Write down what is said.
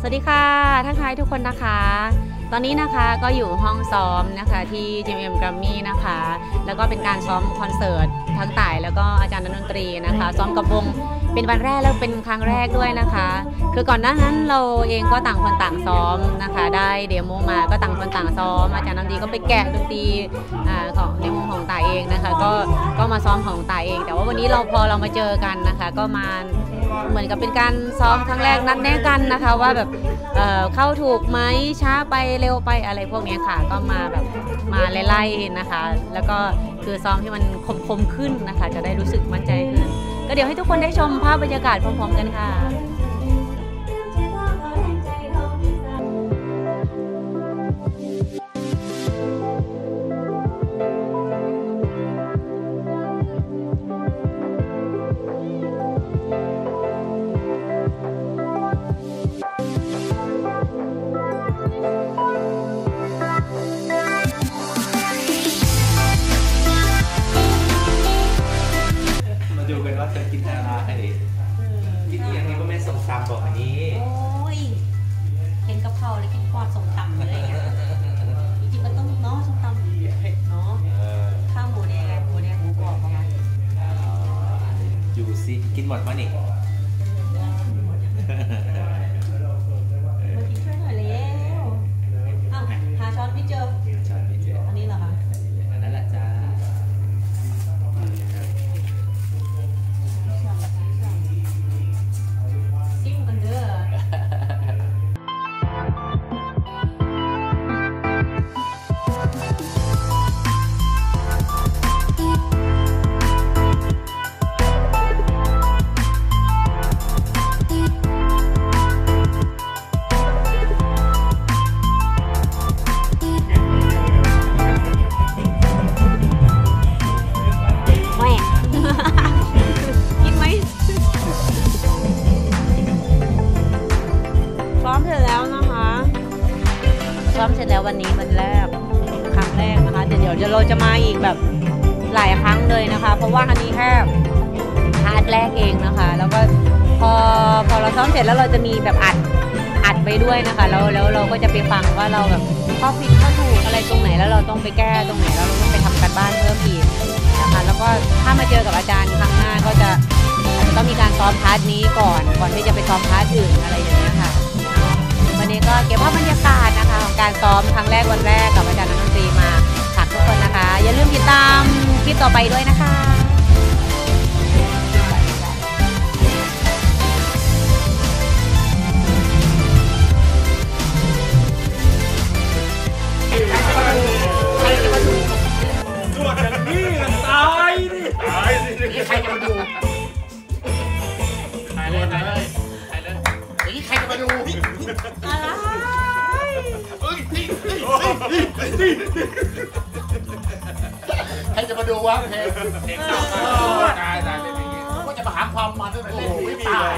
สวัสดีค่ะทักทายทุกคนนะคะตอนนี้นะคะก็อยู่ห้องซ้อมนะคะที่ GMM Grammy นะคะแล้วก็เป็นการซ้อมคอนเสิร์ตทั้งต่ายแล้วก็อาจารย์ดนตรีนะคะซ้อมกับวงเป็นวันแรกแล้วเป็นครั้งแรกด้วยนะคะคือก่อนหน้านั้นเราเองก็ต่างคนต่างซ้อมนะคะได้เดโมมาก็ต่างคนต่างซ้อมอาจารย์ดนตรีก็ไปแกะดนตรีของเดโมของต่ายเองนะคะก็มาซ้อมของต่ายเองแต่ว่าวันนี้เราพอเรามาเจอกันนะคะก็มาเหมือนกับเป็นการซ้อมครั้งแรกนัดแนะกันนะคะว่าแบบเข้าถูกไหมช้าไปเร็วไปอะไรพวกนี้ค่ะก็มาแบบมาไล่ๆนะคะแล้วก็คือซ้อมให้มันคมๆขึ้นนะคะจะได้รู้สึกมั่นใจขึ้นก็เดี๋ยวให้ทุกคนได้ชมภาพบรรยากาศพร้อมๆกันค่ะกินหมดมั้ยนี่มาช่วยหน่อยแล้วอ้าวหาช้อนไม่เจออันนี้เหรอคะอันนั้นแหละจ้าซิมกันเด้อวันนี้มันแรกครั้งแรกนะคะเดี๋ยวเราจะมาอีกแบบหลายครั้งเลยนะคะเพราะว่าอันนี้แค่พาร์ทแรกเองนะคะแล้วก็พอเราซ้อมเสร็จแล้วเราจะมีแบบอัดไปด้วยนะคะแล้วเราก็จะไปฟังว่าเราแบบข้อผิดข้อถูกอะไรตรงไหนแล้วเราต้องไปแก้ตรงไหนแล้วเราต้องไปทำการบ้านเพิ่มอีกนะคะแล้วก็ถ้ามาเจอกับอาจารย์ครั้งหน้าก็จะต้องมีการซ้อมพาร์ทนี้ก่อนที่จะไปซ้อมพาร์ทอื่นอะไรอย่างเงี้ยค่ะวันนี้ก็เก็บภาพบรรยากาศนะคะของการซ้อมครั้งแรกวันแรกกับอาจารย์ดนตรีมาฝากทุกคนนะคะอย่าลืมติดตามคลิปต่อไปด้วยนะคะใครจะมาดูวะเพลงตายก็จะมาหาความมันด้วยโอ้ยตาย